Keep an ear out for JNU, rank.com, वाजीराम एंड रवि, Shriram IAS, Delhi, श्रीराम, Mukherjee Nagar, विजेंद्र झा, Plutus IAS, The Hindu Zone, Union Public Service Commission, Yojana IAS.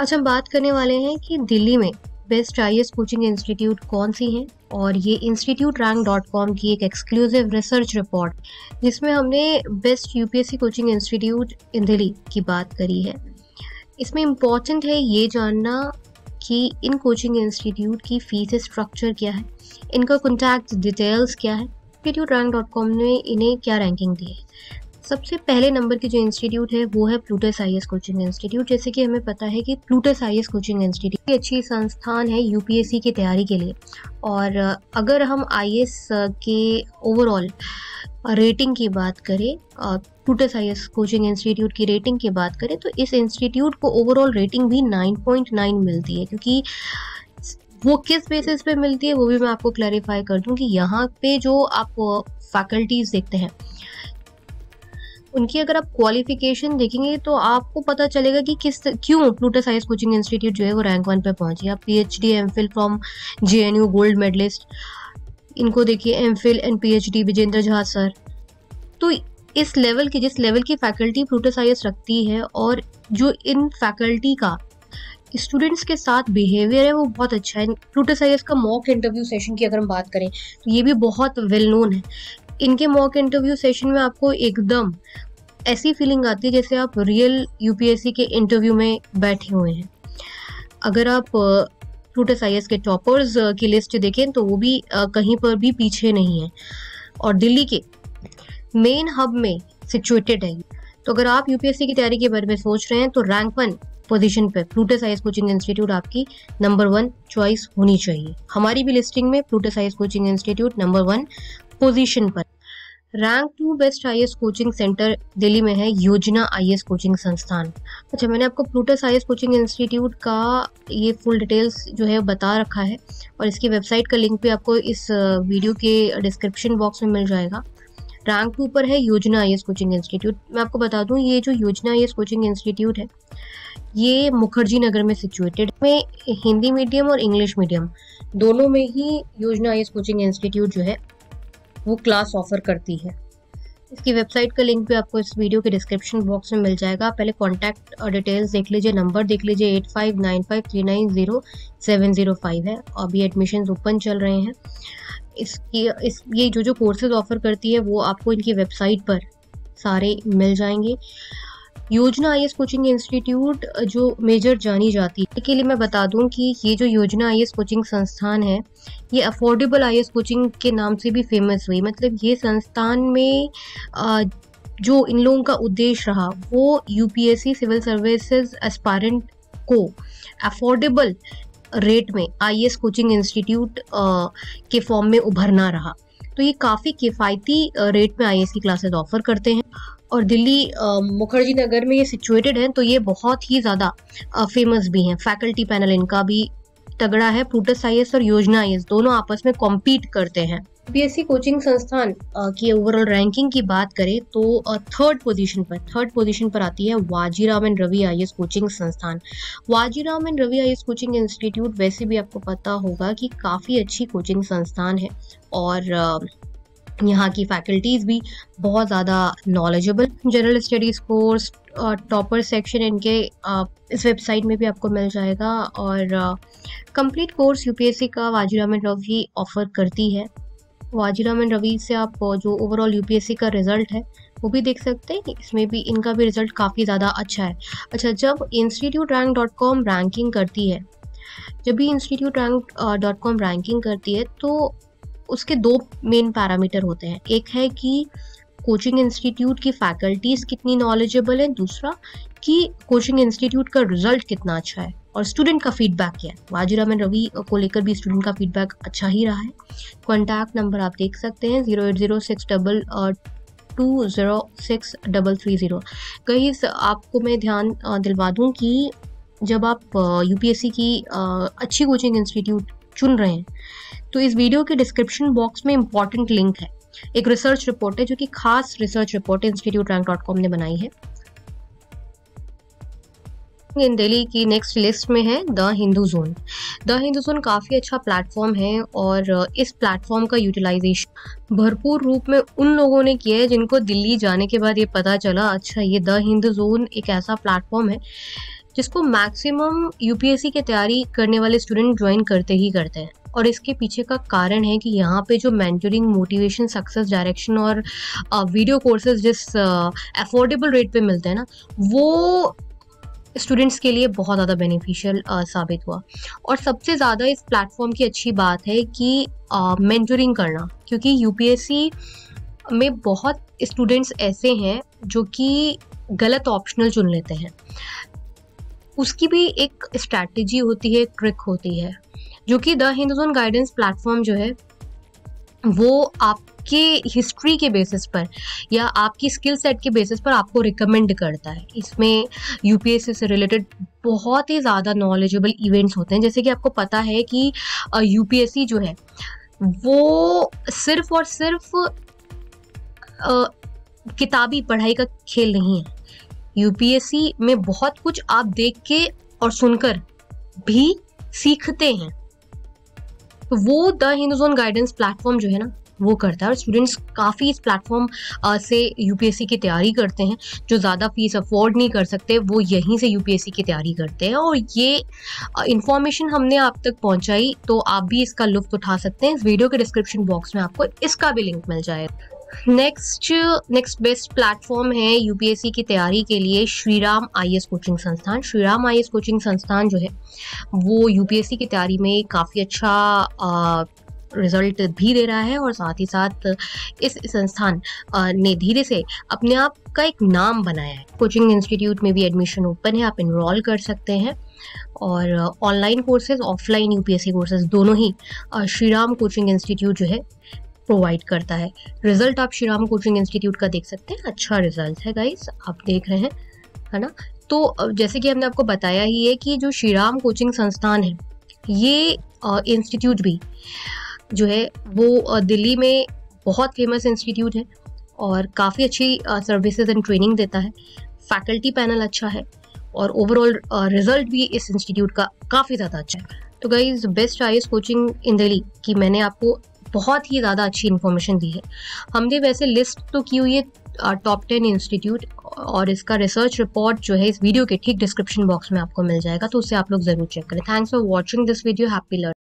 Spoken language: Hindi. आज हम बात करने वाले हैं कि दिल्ली में बेस्ट आईएएस कोचिंग इंस्टीट्यूट कौन सी हैं, और ये इंस्टीट्यूट rank.com की एक एक्सक्लूसिव रिसर्च रिपोर्ट जिसमें हमने best UPSC coaching institute in Delhi की बात करी है। इसमें इम्पॉर्टेंट है ये जानना कि इन कोचिंग इंस्टीट्यूट की फीस स्ट्रक्चर क्या है, इनका कॉन्टैक्ट डिटेल्स क्या है, इंस्टीट्यूट rank.com ने इन्हें क्या रैंकिंग दी है। सबसे पहले नंबर की जो इंस्टीट्यूट है वो है प्लूटस आईएएस कोचिंग इंस्टीट्यूट। जैसे कि हमें पता है कि प्लूटस आईएएस कोचिंग इंस्टीट्यूट एक अच्छी संस्थान है यूपीएससी की तैयारी के लिए, और अगर हम आईएएस के ओवरऑल रेटिंग की बात करें, प्लूटस आईएएस कोचिंग इंस्टीट्यूट की रेटिंग की बात करें तो इस इंस्टीट्यूट को ओवरऑल रेटिंग भी 9.9 मिलती है। क्योंकि वो किस बेसिस पे मिलती है वो भी मैं आपको क्लैरिफाई कर दूँ कि यहाँ पे जो आप फैकल्टीज़ देखते हैं उनकी अगर आप क्वालिफिकेशन देखेंगे तो आपको पता चलेगा कि क्यों प्लूटस आईएएस कोचिंग इंस्टीट्यूट जो है वो rank 1 पे पहुंची। आप PhD MPhil from JNU gold medalist, इनको देखिए MPhil and PhD विजेंद्र झा sir. तो इस लेवल की, जिस लेवल की फैकल्टी प्लूटस आईएएस रखती है और जो इन फैकल्टी का स्टूडेंट्स के साथ बिहेवियर है वो बहुत अच्छा है। प्लूटस आईएएस का मॉक इंटरव्यू सेशन की अगर हम बात करें तो ये भी बहुत वेल नोन है। इनके मॉक इंटरव्यू सेशन में आपको एकदम ऐसी फीलिंग आती है जैसे आप रियल यूपीएससी के इंटरव्यू में बैठे हुए हैं। अगर आप प्लूटस आईएएस के टॉपर्स की लिस्ट देखें तो वो भी कहीं पर भी पीछे नहीं है और दिल्ली के मेन हब में सिचुएटेड है। तो अगर आप यूपीएससी की तैयारी के बारे में सोच रहे हैं तो rank 1 पोजीशन पे प्लूटस आईएएस कोचिंग इंस्टीट्यूट आपकी नंबर 1 चॉइस होनी चाहिए। हमारी भी लिस्टिंग में Plutus IAS coaching institute number 1 position पर। rank 2 best IAS coaching centre Delhi में है योजना आईएएस कोचिंग संस्थान। अच्छा, मैंने आपको प्लूटस आईएएस कोचिंग इंस्टीट्यूट का ये फुल डिटेल्स जो है बता रखा है और इसकी वेबसाइट का लिंक भी आपको इस वीडियो के डिस्क्रिप्शन बॉक्स में मिल जाएगा। rank 2 पर है योजना आईएएस कोचिंग इंस्टीट्यूट। मैं आपको बता दूं ये जो योजना आईएएस कोचिंग इंस्टीट्यूट है ये मुखर्जी नगर में सिचुएटेड में हिंदी मीडियम और इंग्लिश मीडियम दोनों में ही योजना आईएएस कोचिंग इंस्टीट्यूट जो है वो क्लास ऑफर करती है। इसकी वेबसाइट का लिंक भी आपको इस वीडियो के डिस्क्रिप्शन बॉक्स में मिल जाएगा। पहले कॉन्टैक्ट और डिटेल्स देख लीजिए, नंबर देख लीजिए 8595390705 है। अभी एडमिशन्स ओपन चल रहे हैं। ये जो कोर्सेज ऑफर करती है वो आपको इनकी वेबसाइट पर सारे मिल जाएंगे। योजना आईएएस कोचिंग इंस्टीट्यूट जो मेजर जानी जाती है, के लिए मैं बता दूं कि ये जो योजना आईएएस कोचिंग संस्थान है ये अफोर्डेबल आईएएस कोचिंग के नाम से भी फेमस हुई। मतलब ये संस्थान में जो इन लोगों का उद्देश्य रहा वो यूपीएससी सिविल सर्विसेज एस्पायरेंट को अफोर्डेबल रेट में आईएएस कोचिंग इंस्टीट्यूट के फॉर्म में उभरना रहा। तो ये काफ़ी किफ़ायती रेट में आईएएस की क्लासेज ऑफर करते हैं और दिल्ली मुखर्जी नगर में ये सिचुएटेड है तो ये बहुत ही ज़्यादा फेमस भी हैं। फैकल्टी पैनल इनका भी तगड़ा है। प्लूटस आईएएस और योजना आईएएस दोनों आपस में कॉम्पीट करते हैं। यूपीएससी कोचिंग संस्थान की ओवरऑल रैंकिंग की बात करें तो थर्ड पोजीशन पर आती है वाजीराम एंड रवि IAS coaching संस्थान। वाजीराम एंड रवि IAS coaching institute वैसे भी आपको पता होगा कि काफ़ी अच्छी कोचिंग संस्थान है और यहाँ की फैकल्टीज़ भी बहुत ज़्यादा knowledgeable. General studies course topper section इनके इस वेबसाइट में भी आपको मिल जाएगा और कंप्लीट कोर्स यूपीएससी का वाजीराम एंड रवि ऑफ़र करती है। वाजीराम एंड रवि से आप जो ओवरऑल यूपीएससी का रिज़ल्ट है वो भी देख सकते हैं। इसमें भी इनका भी रिज़ल्ट काफ़ी ज़्यादा अच्छा है। अच्छा, जब इंस्टीट्यूट rank.com रैंकिंग करती है, जब भी इंस्टीट्यूट rank.com रैंकिंग करती है तो उसके दो मेन पैरामीटर होते हैं। एक है कि कोचिंग इंस्टीट्यूट की फैकल्टीज़ कितनी नॉलेजेबल है, दूसरा कि कोचिंग इंस्टीट्यूट का रिजल्ट कितना अच्छा है और स्टूडेंट का फीडबैक क्या है। वाजीराम एंड रवि को लेकर भी स्टूडेंट का फीडबैक अच्छा ही रहा है। कॉन्टैक्ट नंबर आप देख सकते हैं 08062063330। कहीं आपको मैं ध्यान दिलवा दूँ कि जब आप यूपीएससी की अच्छी कोचिंग इंस्टीट्यूट चुन रहे हैं तो इस वीडियो के डिस्क्रिप्शन बॉक्स में इम्पॉर्टेंट लिंक है। एक रिसर्च रिपोर्ट है जो कि खास रिसर्च रिपोर्ट इंस्टीट्यूट rank.com ने बनाई है। इन दिल्ली की नेक्स्ट लिस्ट में है the Hindu zone. The Hindu zone काफ़ी अच्छा प्लेटफॉर्म है और इस प्लेटफॉर्म का यूटिलाइजेशन भरपूर रूप में उन लोगों ने किया है जिनको दिल्ली जाने के बाद ये पता चला अच्छा ये द हिंदू जोन एक ऐसा प्लेटफॉर्म है जिसको मैक्सिमम यूपीएससी की तैयारी करने वाले स्टूडेंट ज्वाइन करते ही करते हैं। और इसके पीछे का कारण है कि यहाँ पे जो मेंटरिंग, मोटिवेशन, सक्सेस डायरेक्शन और वीडियो कोर्सेज जिस अफोर्डेबल रेट पे मिलते हैं ना, वो स्टूडेंट्स के लिए बहुत ज़्यादा बेनिफिशियल साबित हुआ। और सबसे ज़्यादा इस प्लेटफॉर्म की अच्छी बात है कि मेंटरिंग करना, क्योंकि यूपीएससी में बहुत स्टूडेंट्स ऐसे हैं जो कि गलत ऑप्शनल चुन लेते हैं। उसकी भी एक स्ट्रैटेजी होती है, ट्रिक होती है, जो कि the Hindu zone guidance platform जो है वो आपके हिस्ट्री के बेसिस पर या आपकी स्किल सेट के बेसिस पर आपको रिकमेंड करता है। इसमें यूपीएससी से रिलेटेड बहुत ही ज़्यादा नॉलेजेबल इवेंट्स होते हैं। जैसे कि आपको पता है कि यूपीएससी जो है वो सिर्फ और सिर्फ किताबी पढ़ाई का खेल नहीं है। यूपीएससी में बहुत कुछ आप देख के और सुनकर भी सीखते हैं, तो वो the Hindu zone guidance platform जो है ना वो करता है। और स्टूडेंट्स काफ़ी इस प्लेटफॉर्म से यूपीएससी की तैयारी करते हैं। जो ज़्यादा फीस अफोर्ड नहीं कर सकते वो यहीं से यूपीएससी की तैयारी करते हैं। और ये इन्फॉर्मेशन हमने आप तक पहुंचाई, तो आप भी इसका लुत्फ़ उठा सकते हैं। इस वीडियो के डिस्क्रिप्शन बॉक्स में आपको इसका भी लिंक मिल जाएगा। नेक्स्ट बेस्ट प्लेटफॉर्म है यूपीएससी की तैयारी के लिए श्रीराम आईएएस कोचिंग संस्थान। श्रीराम आईएएस कोचिंग संस्थान जो है वो यूपीएससी की तैयारी में काफ़ी अच्छा रिजल्ट भी दे रहा है। और साथ ही साथ इस संस्थान ने धीरे से अपने आप का एक नाम बनाया है। कोचिंग इंस्टीट्यूट में भी एडमिशन ओपन है, आप इनरोल कर सकते हैं। और online courses, offline UPSC courses दोनों ही श्रीराम कोचिंग इंस्टीट्यूट जो है प्रोवाइड करता है। रिजल्ट आप श्रीराम कोचिंग इंस्टीट्यूट का देख सकते हैं, अच्छा रिजल्ट है गाइस, आप देख रहे हैं, है ना। तो जैसे कि हमने आपको बताया ही है कि जो श्रीराम कोचिंग संस्थान है, ये इंस्टीट्यूट भी जो है वो दिल्ली में बहुत फेमस इंस्टीट्यूट है और काफ़ी अच्छी सर्विसेज एंड ट्रेनिंग देता है। फैकल्टी पैनल अच्छा है और ओवरऑल रिजल्ट भी इस इंस्टीट्यूट का काफ़ी ज़्यादा अच्छा है। तो guys, best IAS coaching in Delhi की मैंने आपको बहुत ही ज़्यादा अच्छी इन्फॉर्मेशन दी है। हमने वैसे लिस्ट तो की हुई है टॉप 10 इंस्टीट्यूट, और इसका रिसर्च रिपोर्ट जो है इस वीडियो के ठीक डिस्क्रिप्शन बॉक्स में आपको मिल जाएगा, तो उसे आप लोग ज़रूर चेक करें। Thanks for watching this video. Happy learning.